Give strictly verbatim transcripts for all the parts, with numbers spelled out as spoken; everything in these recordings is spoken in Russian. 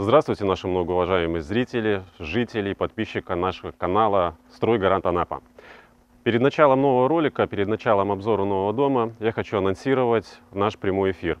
Здравствуйте, наши многоуважаемые зрители, жители, подписчики нашего канала «Стройгарант Анапа». Перед началом нового ролика, перед началом обзора нового дома я хочу анонсировать наш прямой эфир.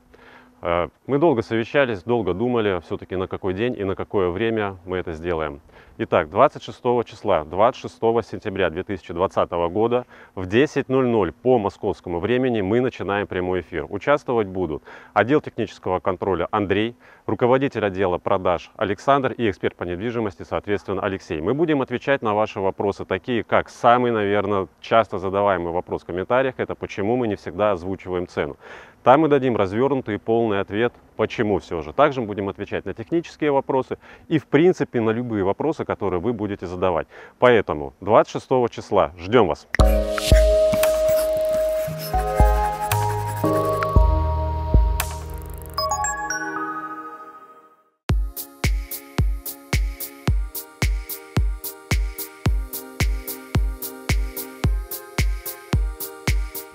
Мы долго совещались, долго думали, все-таки на какой день и на какое время мы это сделаем. Итак, двадцать шестого числа, двадцать шестого сентября две тысячи двадцатого года в десять ноль-ноль по московскому времени мы начинаем прямой эфир. Участвовать будут отдел технического контроля Андрей, руководитель отдела продаж Александр и эксперт по недвижимости, соответственно, Алексей. Мы будем отвечать на ваши вопросы, такие как самый, наверное, часто задаваемый вопрос в комментариях, это почему мы не всегда озвучиваем цену. Там мы дадим развернутый и полный ответ, почему все же. Также мы будем отвечать на технические вопросы и, в принципе, на любые вопросы, которые вы будете задавать. Поэтому двадцать шестого числа ждем вас.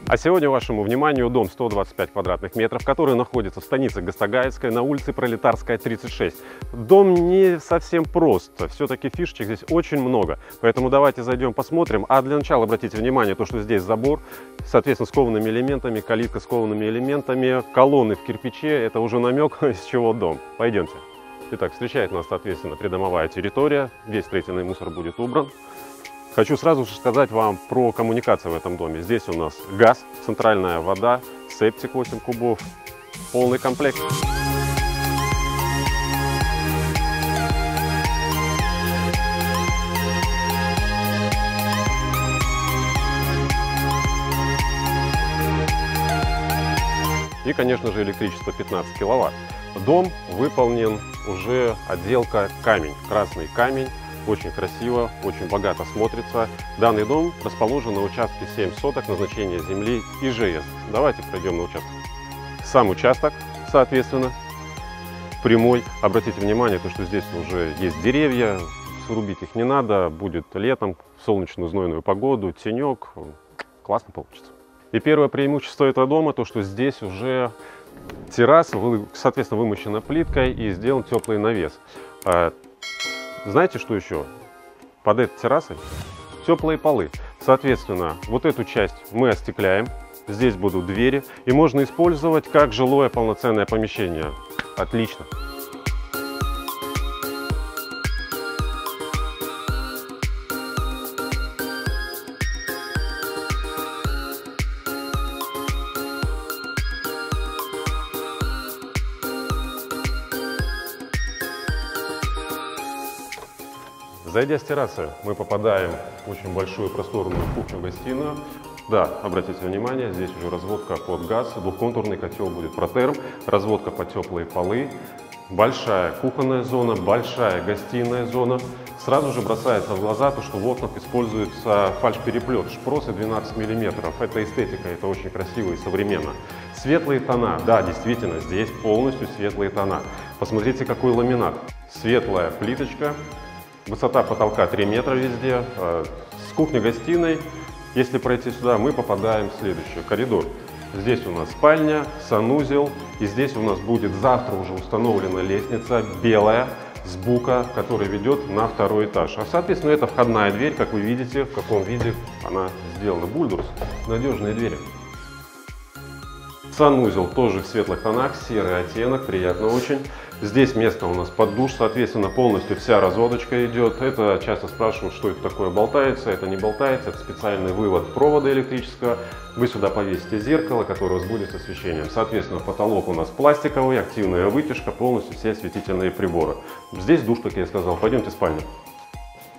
А сегодня вашему вниманию дом сто двадцать пять квадратных метров, который находится в станице Гостагаевской на улице Пролетарская, тридцать шесть. Дом не совсем прост, все-таки фишечек здесь очень много, поэтому давайте зайдем посмотрим. А для начала обратите внимание, то, что здесь забор, соответственно, с коваными элементами, калитка с коваными элементами, колонны в кирпиче, это уже намек, из чего дом. Пойдемте. Итак, встречает нас, соответственно, придомовая территория, весь строительный мусор будет убран. Хочу сразу же сказать вам про коммуникации в этом доме. Здесь у нас газ, центральная вода, септик восемь кубов, полный комплект. И, конечно же, электричество пятнадцать киловатт. Дом выполнен уже отделка камень, красный камень. Очень красиво, очень богато смотрится. Данный дом расположен на участке семь соток, назначение земли И Ж С. Давайте пройдем на участок. Сам участок, соответственно, прямой. Обратите внимание, то, что здесь уже есть деревья, срубить их не надо, будет летом, в солнечную знойную погоду, тенек. Классно получится. И первое преимущество этого дома, то, что здесь уже терраса, соответственно, вымощена плиткой и сделан теплый навес. Знаете, что еще? Под этой террасой теплые полы. Соответственно, вот эту часть мы остекляем. Здесь будут двери. И можно использовать как жилое полноценное помещение. Отлично. Зайдя с террасы, мы попадаем в очень большую просторную кухню-гостиную. Да, обратите внимание, здесь уже разводка под газ, двухконтурный котел будет протерм, разводка под теплые полы, большая кухонная зона, большая гостиная зона. Сразу же бросается в глаза то, что в окнах используется фальш-переплет, шпросы двенадцать миллиметров. Это эстетика, это очень красиво и современно. Светлые тона, да, действительно, здесь полностью светлые тона. Посмотрите, какой ламинат. Светлая плиточка. Высота потолка три метра везде. С кухни-гостиной, если пройти сюда, мы попадаем в следующий коридор. Здесь у нас спальня, санузел. И здесь у нас будет завтра уже установлена лестница белая с бука, которая ведет на второй этаж. А, соответственно, это входная дверь, как вы видите, в каком виде она сделана. Бульдорс. Надежные двери. Санузел тоже в светлых тонах, серый оттенок, приятно очень. Здесь место у нас под душ, соответственно, полностью вся разводочка идет. Это часто спрашивают, что это такое болтается, это не болтается. Это специальный вывод провода электрического. Вы сюда повесите зеркало, которое у вас будет с освещением. Соответственно, потолок у нас пластиковый, активная вытяжка, полностью все осветительные приборы. Здесь душ, как я сказал. Пойдемте в спальню.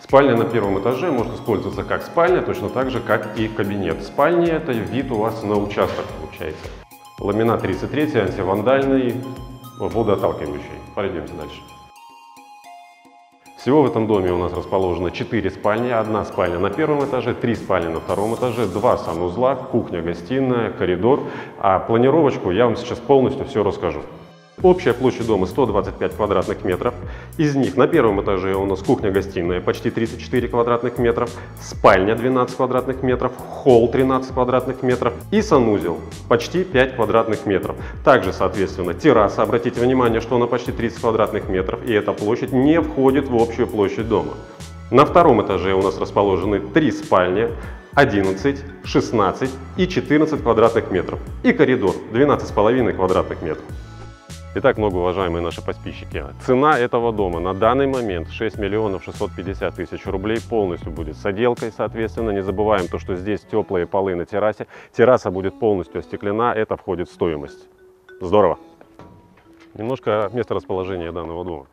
Спальня на первом этаже может использоваться как спальня, точно так же, как и кабинет. Спальня – это вид у вас на участок, получается. Ламинат тридцать три, антивандальный, водоотталкивающий. Пройдемте дальше. Всего в этом доме у нас расположено четыре спальни. Одна спальня на первом этаже, три спальни на втором этаже, два санузла, кухня, гостиная, коридор. А планировочку я вам сейчас полностью все расскажу. Общая площадь дома сто двадцать пять квадратных метров. Из них на первом этаже у нас кухня-гостиная почти тридцать четыре квадратных метров, спальня двенадцать квадратных метров, холл тринадцать квадратных метров и санузел почти пять квадратных метров. Также, соответственно, терраса. Обратите внимание, что она почти тридцать квадратных метров, и эта площадь не входит в общую площадь дома. На втором этаже у нас расположены три спальни. одиннадцать, шестнадцать и четырнадцать квадратных метров. И коридор двенадцать с половиной квадратных метров. Итак, многоуважаемые наши подписчики, цена этого дома на данный момент шесть миллионов шестьсот пятьдесят тысяч рублей, полностью будет с отделкой, соответственно. Не забываем то, что здесь теплые полы на террасе, терраса будет полностью остеклена, это входит в стоимость. Здорово! Немножко место расположения данного дома.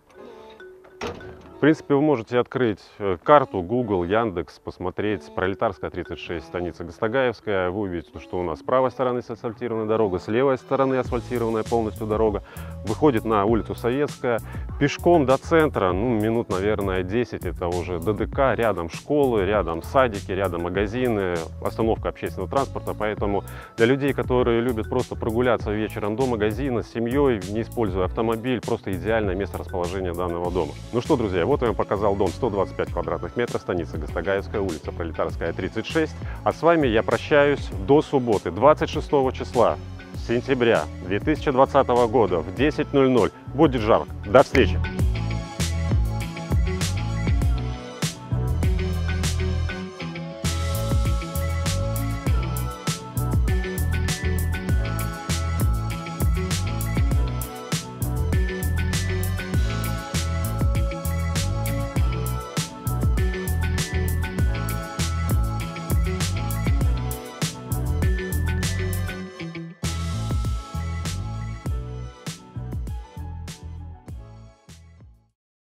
В принципе, вы можете открыть карту Google, Яндекс, посмотреть Пролетарская, тридцать шесть, станица Гостагаевская. Вы увидите, что у нас с правой стороны асфальтированная дорога, с левой стороны асфальтированная полностью дорога. Выходит на улицу Советская. Пешком до центра, ну, минут, наверное, десять, это уже ДДК. Рядом школы, рядом садики, рядом магазины, остановка общественного транспорта. Поэтому для людей, которые любят просто прогуляться вечером до магазина с семьей, не используя автомобиль, просто идеальное место расположения данного дома. Ну что, друзья, вот я вам показал дом сто двадцать пять квадратных метров, станица Гостагаевская, улица Пролетарская, тридцать шесть. А с вами я прощаюсь до субботы, двадцать шестого числа сентября две тысячи двадцатого года в десять ноль ноль. Будет жарко. До встречи!